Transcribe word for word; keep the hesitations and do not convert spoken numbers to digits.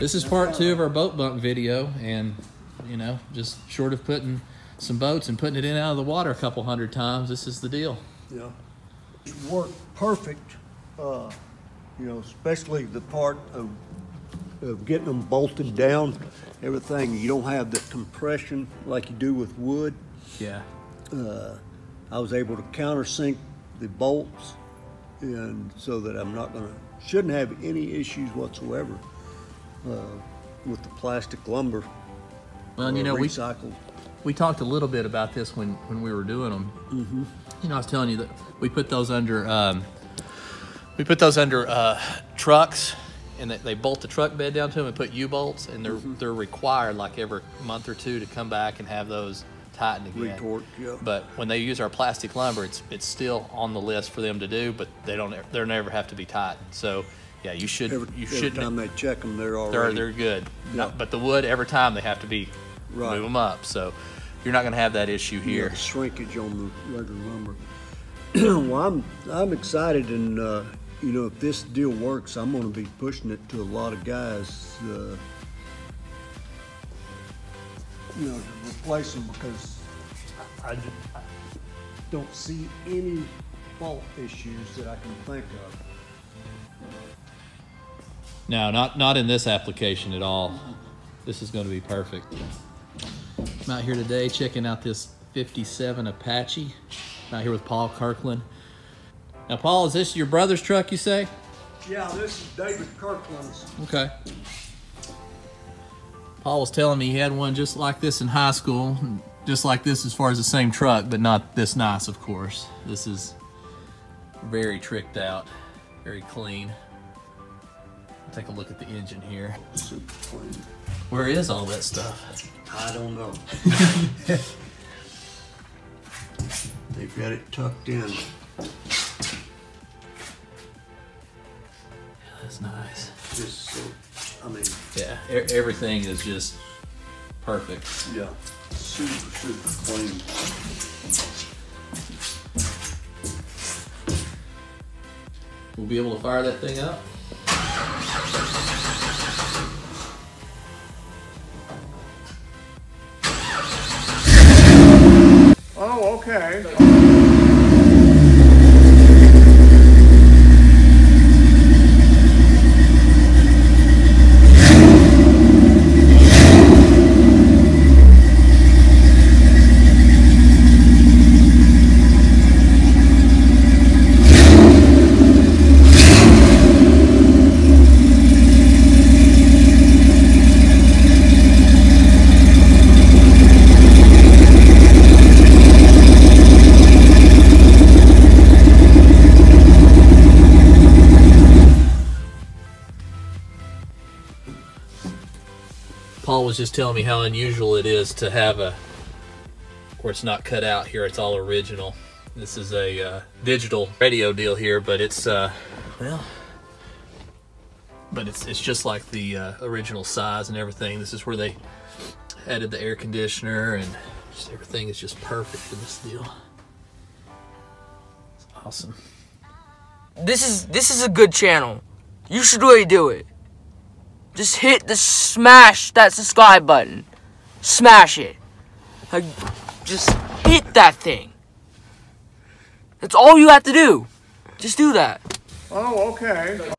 This is part two of our boat bunk video, and you know, just short of putting some boats and putting it in and out of the water a couple hundred times, this is the deal. Yeah, it worked perfect. Uh, you know, especially the part of of getting them bolted down, everything. You don't have the compression like you do with wood. Yeah. Uh, I was able to countersink the bolts, and so that I'm not gonna, shouldn't have any issues whatsoever uh, with the plastic lumber. Well, you know, recycled. We, we talked a little bit about this when, when we were doing them. Mm-hmm. You know, I was telling you that we put those under, um, we put those under uh, trucks, and they, they bolt the truck bed down to them and put U-bolts, and they're, mm-hmm. they're required like every month or two to come back and have those tightened again. Retorque, yeah. But when they use our plastic lumber, it's it's still on the list for them to do, but they don't they never have to be tightened. So yeah, you should every, you should. Every time they check them, they're already they're, they're good. Yeah. Not, but the wood, every time they have to be right. move them up. So you're not going to have that issue here. Yeah, the shrinkage on the regular lumber. Well, I'm I'm excited, and uh, you know, if this deal works, I'm going to be pushing it to a lot of guys. Uh, You know, to replace them, because I, I, just, I don't see any fault issues that I can think of. No, not not in this application at all. This is going to be perfect. I'm out here today checking out this fifty-seven Apache. I'm out here with Paul Kirkland. Now, Paul, is this your brother's truck, you say? Yeah, this is David Kirkland's. Okay. Paul was telling me he had one just like this in high school, just like this as far as the same truck, but not this nice, of course. This is very tricked out, very clean. I'll take a look at the engine here. Super clean. Where is all that stuff? I don't know. They've got it tucked in. Yeah, that's nice. Just so I mean, yeah, everything is just perfect. Yeah, super, super clean. We'll be able to fire that thing up. Oh, okay. Paul was just telling me how unusual it is to have a, where it's not cut out here, it's all original. This is a uh, digital radio deal here, but it's, uh, well, but it's, it's just like the uh, original size and everything. This is where they added the air conditioner, and just everything is just perfect in this deal. It's awesome. This is, this is a good channel. You should really do it. Just hit the smash that subscribe button. Smash it. Like, just hit that thing. That's all you have to do. Just do that. Oh, okay.